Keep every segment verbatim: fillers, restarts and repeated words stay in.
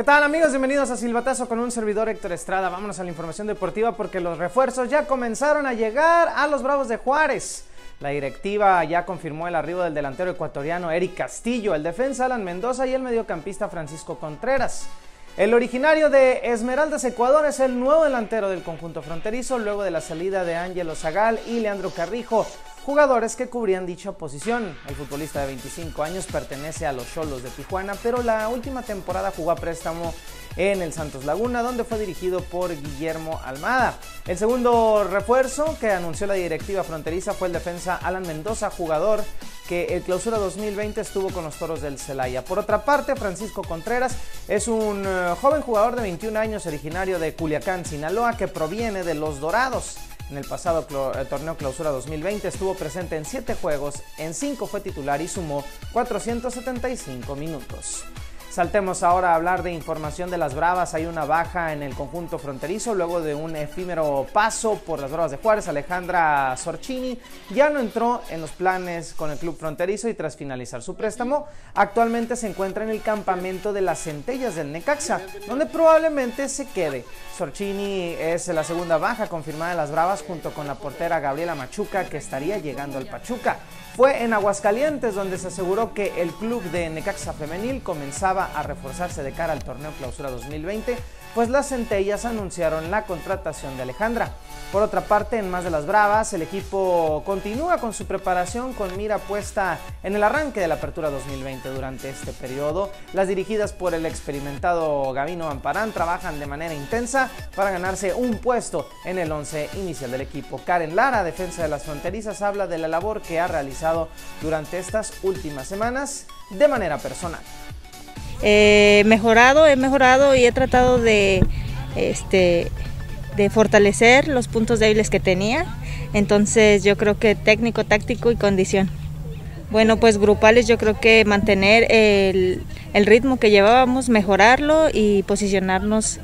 ¿Qué tal, amigos? Bienvenidos a Silbatazo con un servidor, Héctor Estrada. Vámonos a la información deportiva porque los refuerzos ya comenzaron a llegar a los Bravos de Juárez. La directiva ya confirmó el arribo del delantero ecuatoriano Eric Castillo, el defensa Alan Mendoza y el mediocampista Francisco Contreras. El originario de Esmeraldas, Ecuador, es el nuevo delantero del conjunto fronterizo luego de la salida de Ángelo Zagal y Leandro Carrijo, jugadores que cubrían dicha posición. El futbolista de veinticinco años pertenece a los Xolos de Tijuana, pero la última temporada jugó a préstamo en el Santos Laguna, donde fue dirigido por Guillermo Almada. El segundo refuerzo que anunció la directiva fronteriza fue el defensa Alan Mendoza, jugador que el clausura dos mil veinte estuvo con los Toros del Celaya. Por otra parte, Francisco Contreras es un uh, joven jugador de veintiún años, originario de Culiacán, Sinaloa, que proviene de Los Dorados. En el pasado torneo clausura dos mil veinte estuvo presente en siete juegos, en cinco fue titular y sumó cuatrocientos setenta y cinco minutos. Saltemos ahora a hablar de información de las Bravas. Hay una baja en el conjunto fronterizo luego de un efímero paso por las Bravas de Juárez. Alejandra Sorchini ya no entró en los planes con el club fronterizo y tras finalizar su préstamo, actualmente se encuentra en el campamento de las Centellas del Necaxa, donde probablemente se quede. Sorchini es la segunda baja confirmada de las Bravas junto con la portera Gabriela Machuca, que estaría llegando al Pachuca. Fue en Aguascalientes donde se aseguró que el club de Necaxa Femenil comenzaba a reforzarse de cara al torneo clausura dos mil veinte, pues las Centellas anunciaron la contratación de Alejandra. Por otra parte, en más de las Bravas, el equipo continúa con su preparación con mira puesta en el arranque de la apertura dos mil veinte. Durante este periodo, las dirigidas por el experimentado Gavino Amparán trabajan de manera intensa para ganarse un puesto en el once inicial del equipo. Karen Lara, defensa de las fronterizas, habla de la labor que ha realizado durante estas últimas semanas de manera personal. He eh, mejorado, he mejorado y he tratado de, este, de fortalecer los puntos débiles que tenía. Entonces yo creo que técnico, táctico y condición. Bueno, pues grupales yo creo que mantener el, el ritmo que llevábamos, mejorarlo y posicionarnos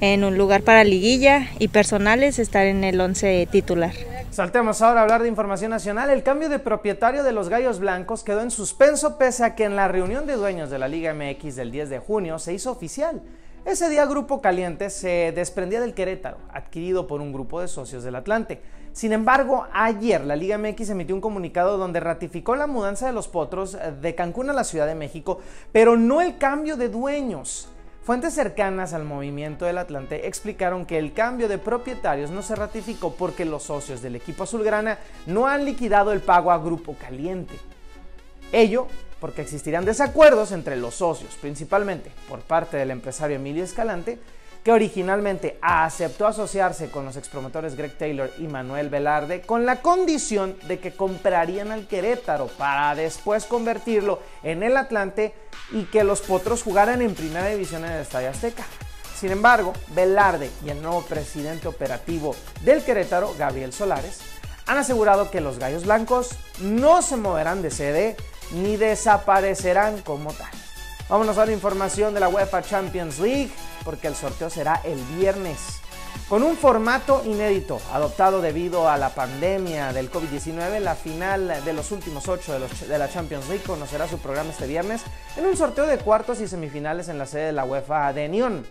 en un lugar para liguilla y personales, estar en el once titular. Saltemos ahora a hablar de información nacional. El cambio de propietario de los Gallos Blancos quedó en suspenso pese a que en la reunión de dueños de la Liga M X del diez de junio se hizo oficial. Ese día Grupo Caliente se desprendía del Querétaro, adquirido por un grupo de socios del Atlante. Sin embargo, ayer la Liga M X emitió un comunicado donde ratificó la mudanza de los Potros de Cancún a la Ciudad de México, pero no el cambio de dueños. Fuentes cercanas al movimiento del Atlante explicaron que el cambio de propietarios no se ratificó porque los socios del equipo azulgrana no han liquidado el pago a Grupo Caliente. Ello porque existirán desacuerdos entre los socios, principalmente por parte del empresario Emilio Escalante, que originalmente aceptó asociarse con los expromotores Greg Taylor y Manuel Velarde con la condición de que comprarían al Querétaro para después convertirlo en el Atlante y que los Potros jugaran en primera división en el Estadio Azteca. Sin embargo, Velarde y el nuevo presidente operativo del Querétaro, Gabriel Solares, han asegurado que los Gallos Blancos no se moverán de sede ni desaparecerán como tal. Vámonos a la información de la UEFA Champions League, porque el sorteo será el viernes. Con un formato inédito, adoptado debido a la pandemia del COVID diecinueve, la final de los últimos ocho de, los, de la Champions League conocerá su programa este viernes en un sorteo de cuartos y semifinales en la sede de la UEFA de Neón.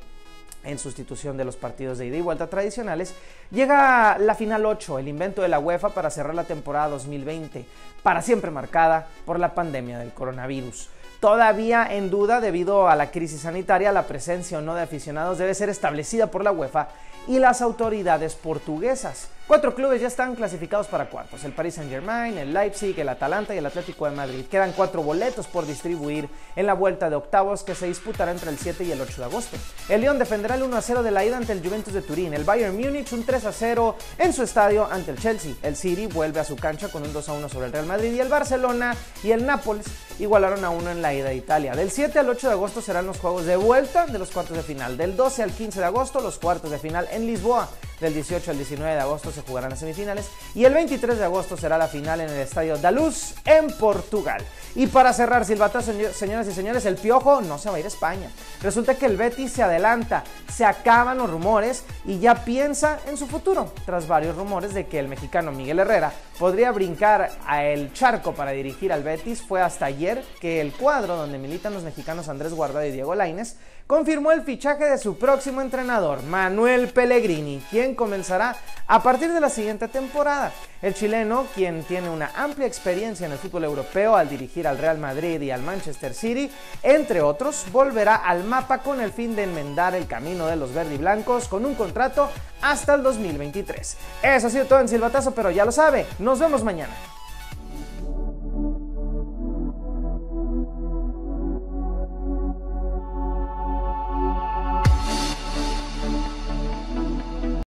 En sustitución de los partidos de ida y vuelta tradicionales, llega la final ocho, el invento de la UEFA para cerrar la temporada dos mil veinte, para siempre marcada por la pandemia del coronavirus. Todavía en duda debido a la crisis sanitaria, la presencia o no de aficionados debe ser establecida por la UEFA y las autoridades portuguesas. Cuatro clubes ya están clasificados para cuartos: el Paris Saint-Germain, el Leipzig, el Atalanta y el Atlético de Madrid. Quedan cuatro boletos por distribuir en la vuelta de octavos que se disputará entre el siete y el ocho de agosto. El Lyon defenderá el uno a cero de la ida ante el Juventus de Turín, el Bayern Múnich un tres a cero en su estadio ante el Chelsea, el City vuelve a su cancha con un dos a uno sobre el Real Madrid y el Barcelona y el Nápoles igualaron a uno en la ida de Italia. Del siete al ocho de agosto serán los juegos de vuelta de los cuartos de final, del doce al quince de agosto los cuartos de final en Lisboa, del dieciocho al diecinueve de agosto se jugarán las semifinales y el veintitrés de agosto será la final en el Estadio da Luz en Portugal. Y para cerrar Silbatazo, señoras y señores, el Piojo no se va a ir a España. Resulta que el Betis se adelanta, se acaban los rumores y ya piensa en su futuro, tras varios rumores de que el mexicano Miguel Herrera podría brincar a el charco para dirigir al Betis. Fue hasta ayer que el cuadro donde militan los mexicanos Andrés Guardado y Diego Lainez confirmó el fichaje de su próximo entrenador, Manuel Pellegrini, quien comenzará a partir de la siguiente temporada. El chileno, quien tiene una amplia experiencia en el fútbol europeo al dirigir al Real Madrid y al Manchester City, entre otros, volverá al mapa con el fin de enmendar el camino de los verdiblancos con un contrato hasta el dos mil veintitrés. Eso ha sido todo en Silbatazo, pero ya lo sabe, nos vemos mañana.